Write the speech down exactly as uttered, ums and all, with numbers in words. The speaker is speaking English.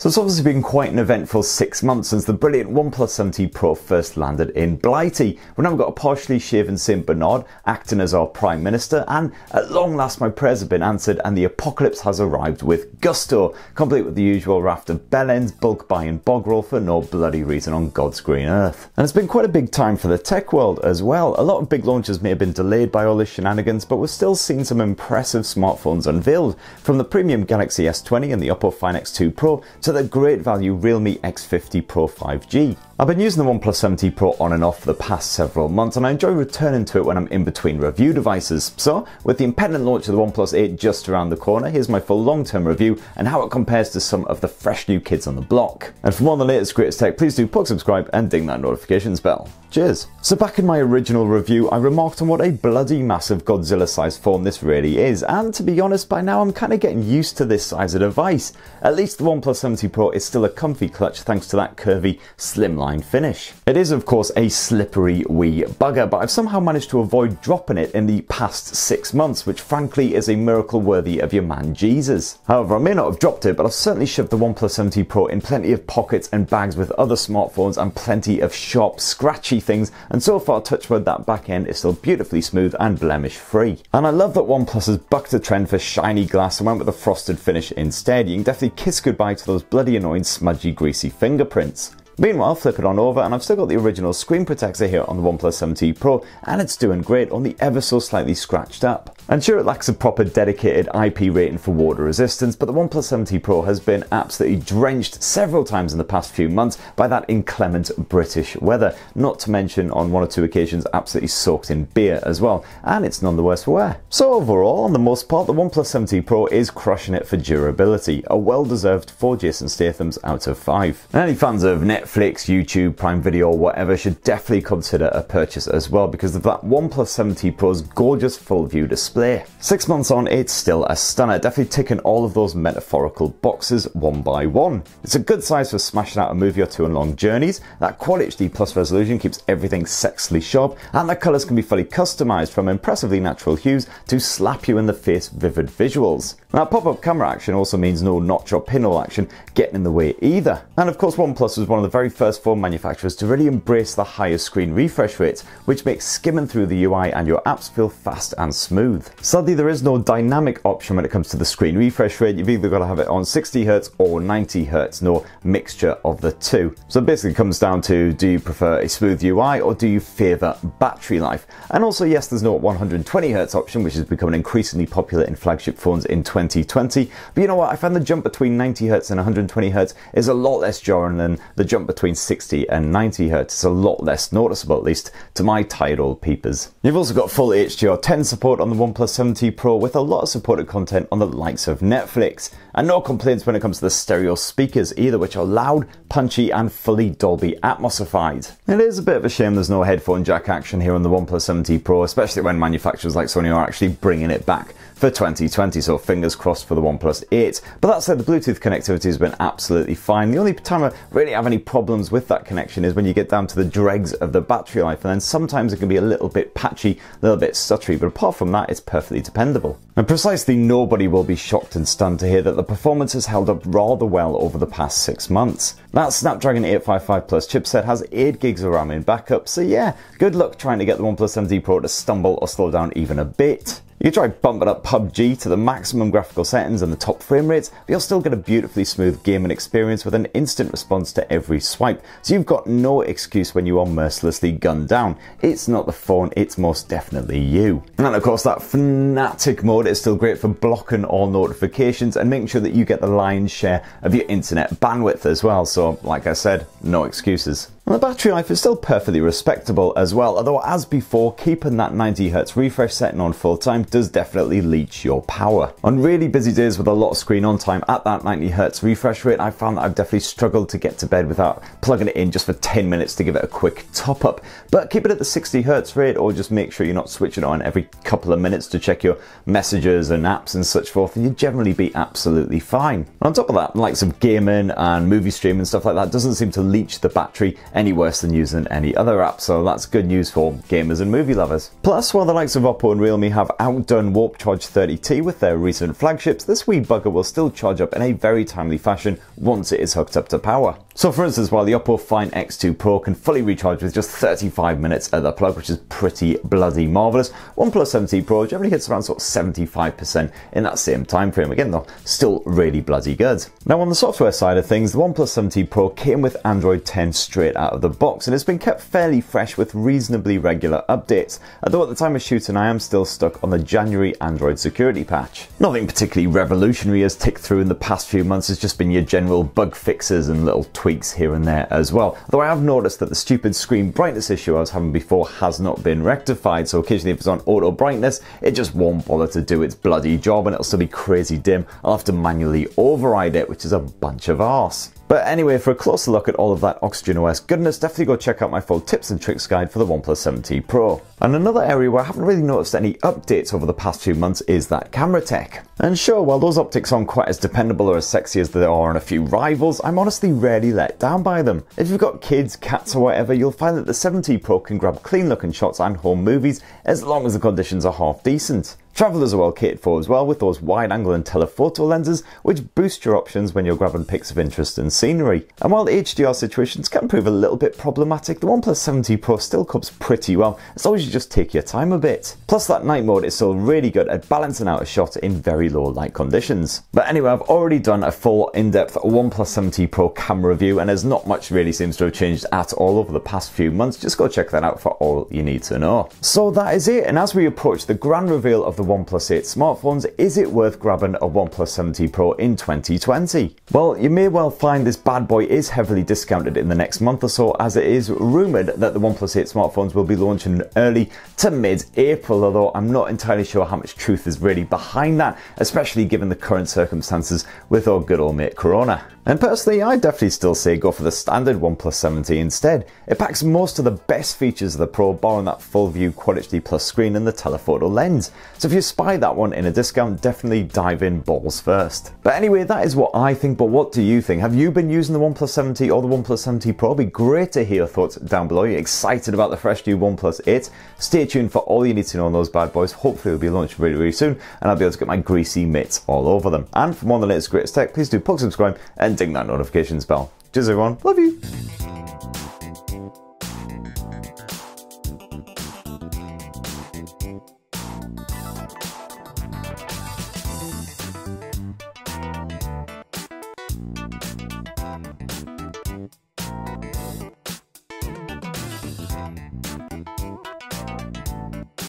So it's obviously been quite an eventful six months since the brilliant OnePlus seven T Pro first landed in Blighty. We've now got a partially shaven Saint Bernard acting as our Prime Minister, and at long last my prayers have been answered and the apocalypse has arrived with gusto, complete with the usual raft of bellends, bulk buy and bog roll for no bloody reason on God's green earth. And it's been quite a big time for the tech world as well. A lot of big launches may have been delayed by all this shenanigans, but we're still seeing some impressive smartphones unveiled, from the premium Galaxy S twenty and the Oppo Find X two Pro to to the great value Realme X fifty Pro five G. I've been using the OnePlus seven T Pro on and off for the past several months, and I enjoy returning to it when I'm in between review devices. So, with the impending launch of the OnePlus eight just around the corner, here's my full long-term review and how it compares to some of the fresh new kids on the block. And for more on the latest greatest tech, please do plug, subscribe and ding that notifications bell. Cheers! So back in my original review, I remarked on what a bloody massive Godzilla-sized phone this really is, and to be honest, by now I'm kind of getting used to this size of device. At least the OnePlus seven T Pro is still a comfy clutch thanks to that curvy, slimline finish. It is of course a slippery wee bugger, but I've somehow managed to avoid dropping it in the past six months, which frankly is a miracle worthy of your man Jesus. However, I may not have dropped it, but I've certainly shoved the OnePlus seven T Pro in plenty of pockets and bags with other smartphones and plenty of sharp, scratchy things, and so far, touch wood, that back end is still beautifully smooth and blemish free. And I love that OnePlus has bucked the trend for shiny glass and went with a frosted finish instead. You can definitely kiss goodbye to those bloody annoying, smudgy, greasy fingerprints. Meanwhile, flip it on over and I've still got the original screen protector here on the OnePlus seven T Pro, and it's doing great, only ever so slightly scratched up. And sure, it lacks a proper dedicated I P rating for water resistance, but the OnePlus seven T Pro has been absolutely drenched several times in the past few months by that inclement British weather, not to mention on one or two occasions absolutely soaked in beer as well, and it's none the worse for wear. So overall, on the most part, the OnePlus seven T Pro is crushing it for durability, a well-deserved four Jason Stathams out of five. And any fans of Netflix, Netflix, YouTube, Prime Video or whatever should definitely consider a purchase as well because of that OnePlus seven T Pro's gorgeous full view display. Six months on, it's still a stunner, definitely ticking all of those metaphorical boxes one by one. It's a good size for smashing out a movie or two on long journeys, that Quad H D Plus resolution keeps everything sexily sharp, and the colours can be fully customised from impressively natural hues to slap you in the face vivid visuals. Now pop-up camera action also means no notch or pinhole action getting in the way either. And of course OnePlus was one of the very very first phone manufacturers to really embrace the higher screen refresh rates, which makes skimming through the U I and your apps feel fast and smooth. Sadly, there is no dynamic option when it comes to the screen refresh rate. You've either got to have it on sixty hertz or ninety hertz, no mixture of the two. So it basically comes down to, do you prefer a smooth U I or do you favour battery life? And also, yes, there's no one hundred twenty hertz option, which has become increasingly popular in flagship phones in twenty twenty. But you know what? I found the jump between ninety hertz and one hundred twenty hertz is a lot less jarring than the jump between sixty and ninety hertz, it's a lot less noticeable, at least to my tired old peepers. You've also got full H D R ten support on the OnePlus seven T Pro with a lot of supported content on the likes of Netflix, and no complaints when it comes to the stereo speakers either, which are loud, punchy and fully Dolby Atmosified. It is a bit of a shame there's no headphone jack action here on the OnePlus seven T Pro, especially when manufacturers like Sony are actually bringing it back for twenty twenty, so fingers crossed for the OnePlus eight. But that said, the Bluetooth connectivity has been absolutely fine. The only time I really have any problems with that connection is when you get down to the dregs of the battery life, and then sometimes it can be a little bit patchy, a little bit stuttery, but apart from that, it's perfectly dependable. And precisely nobody will be shocked and stunned to hear that the performance has held up rather well over the past six months. That Snapdragon eight fifty-five Plus chipset has eight gigs of RAM in backup, so yeah, good luck trying to get the OnePlus seven T Pro to stumble or slow down even a bit. You can try bumping up P U B G to the maximum graphical settings and the top frame rates, but you'll still get a beautifully smooth gaming experience with an instant response to every swipe, so you've got no excuse when you are mercilessly gunned down. It's not the phone, it's most definitely you. And of course that Fnatic mode is still great for blocking all notifications and making sure that you get the lion's share of your internet bandwidth as well, so like I said, no excuses. And the battery life is still perfectly respectable as well, although as before, keeping that ninety hertz refresh setting on full time does definitely leech your power. On really busy days with a lot of screen on time at that ninety hertz refresh rate, I found that I've definitely struggled to get to bed without plugging it in just for ten minutes to give it a quick top up. But keep it at the sixty hertz rate, or just make sure you're not switching it on every couple of minutes to check your messages and apps and such forth, and you'll generally be absolutely fine. And on top of that, the likes of gaming and movie streaming and stuff like that doesn't seem to leech the battery any worse than using any other app, so that's good news for gamers and movie lovers. Plus, while the likes of Oppo and Realme have outdone Warp Charge thirty T with their recent flagships, this wee bugger will still charge up in a very timely fashion once it is hooked up to power. So for instance, while the Oppo Find X two Pro can fully recharge with just thirty-five minutes at the plug, which is pretty bloody marvellous, OnePlus seven T Pro generally hits around sort of seventy-five percent in that same time frame. Again though, still really bloody good. Now on the software side of things, the OnePlus seven T Pro came with Android ten straight out of the box, and it's been kept fairly fresh with reasonably regular updates, although at the time of shooting I am still stuck on the January Android security patch. Nothing particularly revolutionary has ticked through in the past few months, it's just been your general bug fixes and little tweaks here and there as well, though I have noticed that the stupid screen brightness issue I was having before has not been rectified, so occasionally if it's on auto brightness it just won't bother to do its bloody job and it'll still be crazy dim. I'll have to manually override it, which is a bunch of arse. But anyway, for a closer look at all of that OxygenOS goodness, definitely go check out my full tips and tricks guide for the OnePlus seven T Pro. And another area where I haven't really noticed any updates over the past few months is that camera tech. And sure, while those optics aren't quite as dependable or as sexy as they are on a few rivals, I'm honestly rarely let down by them. If you've got kids, cats or whatever, you'll find that the seven T Pro can grab clean looking shots and home movies as long as the conditions are half decent. Travelers are well catered for as well with those wide angle and telephoto lenses, which boost your options when you're grabbing pics of interest and scenery. And while the H D R situations can prove a little bit problematic, the OnePlus seven T Pro still copes pretty well as long as you just take your time a bit. Plus that night mode is still really good at balancing out a shot in very low light conditions. But anyway, I've already done a full in-depth OnePlus seven T Pro camera review and as not much really seems to have changed at all over the past few months, just go check that out for all you need to know. So that is it, and as we approach the grand reveal of the OnePlus eight smartphones, is it worth grabbing a OnePlus seven T Pro in twenty twenty? Well, you may well find this bad boy is heavily discounted in the next month or so, as it is rumoured that the OnePlus eight smartphones will be launching in early to mid-April, although I'm not entirely sure how much truth is really behind that, especially given the current circumstances with our good old mate Corona. And personally, I definitely still say go for the standard OnePlus seven T instead. It packs most of the best features of the Pro, barring that full view Quad H D plus screen and the telephoto lens. So if you spy that one in a discount, definitely dive in balls first. But anyway, that is what I think, but what do you think? Have you been using the OnePlus seven T or the OnePlus seven T Pro? It'd be great to hear your thoughts down below. Are you excited about the fresh new OnePlus eight? Stay tuned for all you need to know on those bad boys. Hopefully it'll be launched really, really soon, and I'll be able to get my greasy mitts all over them. And for more on the latest greatest tech, please do poke, subscribe, and ding that notifications bell. Cheers everyone, love you!